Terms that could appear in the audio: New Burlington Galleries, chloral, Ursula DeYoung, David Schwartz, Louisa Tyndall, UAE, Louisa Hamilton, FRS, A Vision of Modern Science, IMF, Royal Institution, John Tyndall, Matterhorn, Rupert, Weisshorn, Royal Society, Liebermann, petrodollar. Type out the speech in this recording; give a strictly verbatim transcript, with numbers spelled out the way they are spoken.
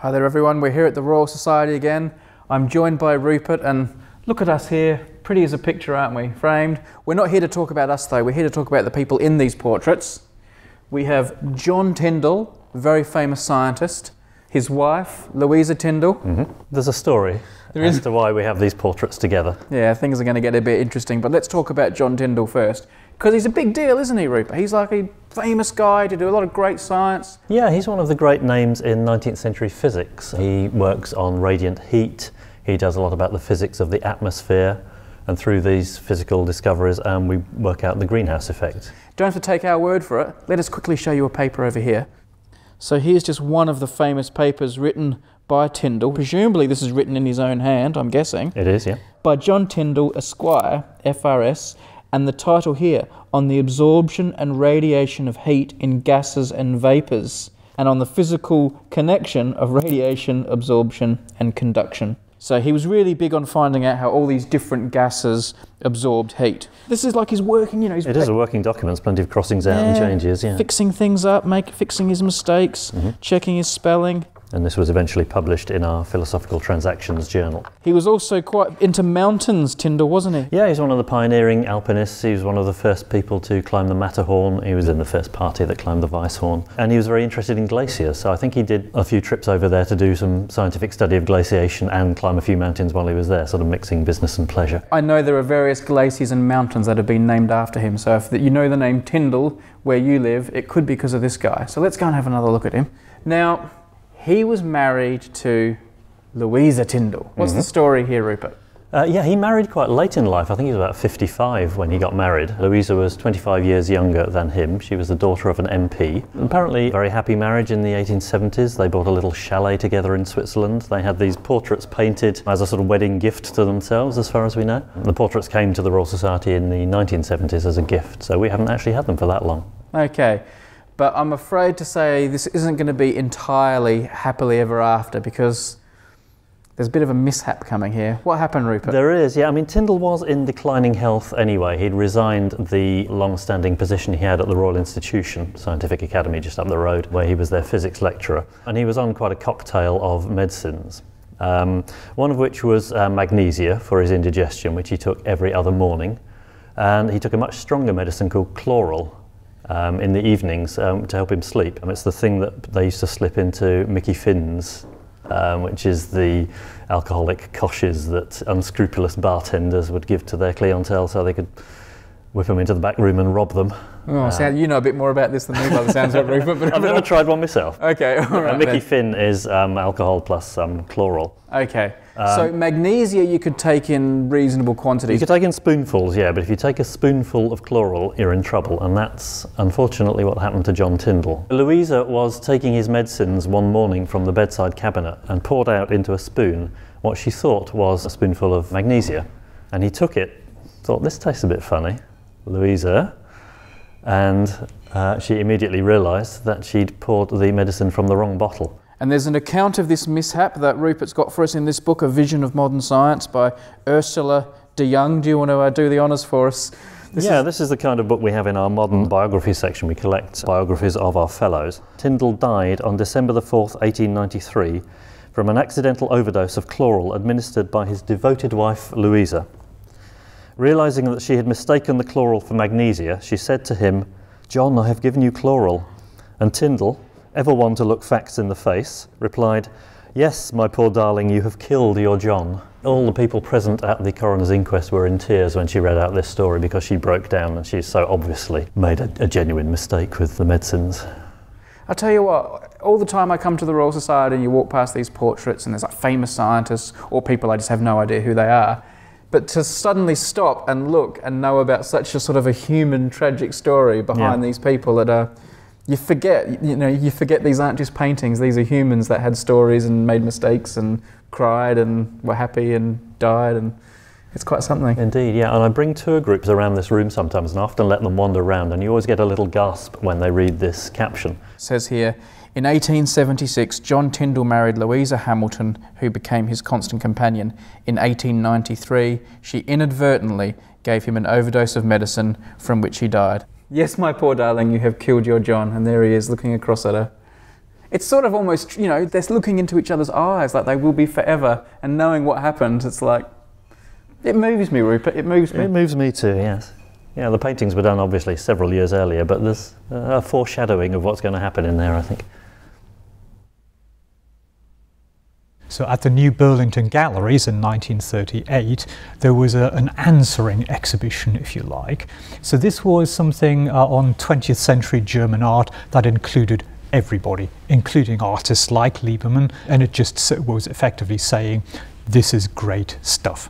Hi there everyone, we're here at the Royal Society again. I'm joined by Rupert, and look at us here, pretty as a picture, aren't we, framed. We're not here to talk about us though, we're here to talk about the people in these portraits. We have John Tyndall, very famous scientist, his wife, Louisa Tyndall. Mm-hmm. There's a story there as is. to why we have these portraits together. Yeah, things are going to get a bit interesting, but let's talk about John Tyndall first. Because he's a big deal, isn't he, Rupert? He's like a famous guy to do a lot of great science. Yeah, he's one of the great names in nineteenth century physics. He works on radiant heat, he does a lot about the physics of the atmosphere, and through these physical discoveries um, we work out the greenhouse effect. Don't have to take our word for it, let us quickly show you a paper over here. So here's just one of the famous papers written by Tyndall. Presumably this is written in his own hand, I'm guessing. It is, yeah. By John Tyndall, Esquire, F R S, and the title here, on the absorption and radiation of heat in gases and vapours, and on the physical connection of radiation, absorption and conduction. So he was really big on finding out how all these different gases absorbed heat. This is like his working, you know... His it is a working document, plenty of crossings out yeah, and changes, yeah. Fixing things up, make, fixing his mistakes, mm-hmm. checking his spelling. And this was eventually published in our Philosophical Transactions journal. He was also quite into mountains, Tyndall, wasn't he? Yeah, he's one of the pioneering alpinists. He was one of the first people to climb the Matterhorn. He was in the first party that climbed the Weisshorn. And he was very interested in glaciers, so I think he did a few trips over there to do some scientific study of glaciation and climb a few mountains while he was there, sort of mixing business and pleasure. I know there are various glaciers and mountains that have been named after him, so if you know the name Tyndall where you live, it could be because of this guy. So let's go and have another look at him. Now, he was married to Louisa Tyndall. What's mm-hmm. the story here, Rupert? Uh, yeah, he married quite late in life. I think he was about fifty-five when he got married. Louisa was twenty-five years younger than him. She was the daughter of an M P. Apparently a very happy marriage in the eighteen seventies. They bought a little chalet together in Switzerland. They had these portraits painted as a sort of wedding gift to themselves, as far as we know. The portraits came to the Royal Society in the nineteen seventies as a gift, so we haven't actually had them for that long. Okay. But I'm afraid to say this isn't going to be entirely happily ever after, because there's a bit of a mishap coming here. What happened, Rupert? There is, yeah. I mean, Tyndall was in declining health anyway. He'd resigned the long-standing position he had at the Royal Institution, Scientific Academy just up the road, where he was their physics lecturer. And he was on quite a cocktail of medicines. Um, one of which was uh, magnesia for his indigestion, which he took every other morning. And he took a much stronger medicine called chloral, Um, in the evenings um, to help him sleep. And it's the thing that they used to slip into Mickey Finn's, um, which is the alcoholic koshes that unscrupulous bartenders would give to their clientele so they could whip them into the back room and rob them. Oh, uh, so you know a bit more about this than me by the sounds of it, Rupert. But I've never tried one myself. Okay, all right. Uh, Mickey then. Finn is um, alcohol plus um, chloral. Okay, um, so magnesia you could take in reasonable quantities. You could take in spoonfuls, yeah, but if you take a spoonful of chloral, you're in trouble, and that's unfortunately what happened to John Tyndall. Louisa was taking his medicines one morning from the bedside cabinet and poured out into a spoon what she thought was a spoonful of magnesia, and he took it, thought, this tastes a bit funny, Louisa, and uh, she immediately realised that she'd poured the medicine from the wrong bottle. And there's an account of this mishap that Rupert's got for us in this book, A Vision of Modern Science, by Ursula DeYoung. Do you want to uh, do the honours for us? This yeah, is this is the kind of book we have in our modern biography section. We collect biographies of our fellows. Tyndall died on December the fourth, eighteen ninety-three, from an accidental overdose of chloral administered by his devoted wife, Louisa. Realising that she had mistaken the chloral for magnesia, she said to him, "John, I have given you chloral." And Tyndall, ever one to look facts in the face, replied, "Yes, my poor darling, you have killed your John." All the people present at the coroner's inquest were in tears when she read out this story, because she broke down and she so obviously made a, a genuine mistake with the medicines. I tell you what, all the time I come to the Royal Society and you walk past these portraits and there's like famous scientists or people I just have no idea who they are. But to suddenly stop and look and know about such a sort of a human tragic story behind yeah. these people that are, you forget, you know, you forget these aren't just paintings, these are humans that had stories and made mistakes and cried and were happy and died, and it's quite something. Indeed, yeah, and I bring tour groups around this room sometimes and often let them wander around, and you always get a little gasp when they read this caption. It says here, in eighteen seventy-six, John Tyndall married Louisa Hamilton, who became his constant companion. In eighteen ninety-three, she inadvertently gave him an overdose of medicine from which he died. "Yes, my poor darling, you have killed your John." And there he is, looking across at her. It's sort of almost, you know, they're looking into each other's eyes like they will be forever, and knowing what happens, it's like, it moves me, Rupert, it moves me. It moves me too, yes. Yeah, the paintings were done obviously several years earlier, but there's a foreshadowing of what's going to happen in there, I think. So at the New Burlington Galleries in nineteen thirty-eight, there was a, an answering exhibition, if you like. So this was something uh, on twentieth century German art that included everybody, including artists like Liebermann, and it just was effectively saying, this is great stuff.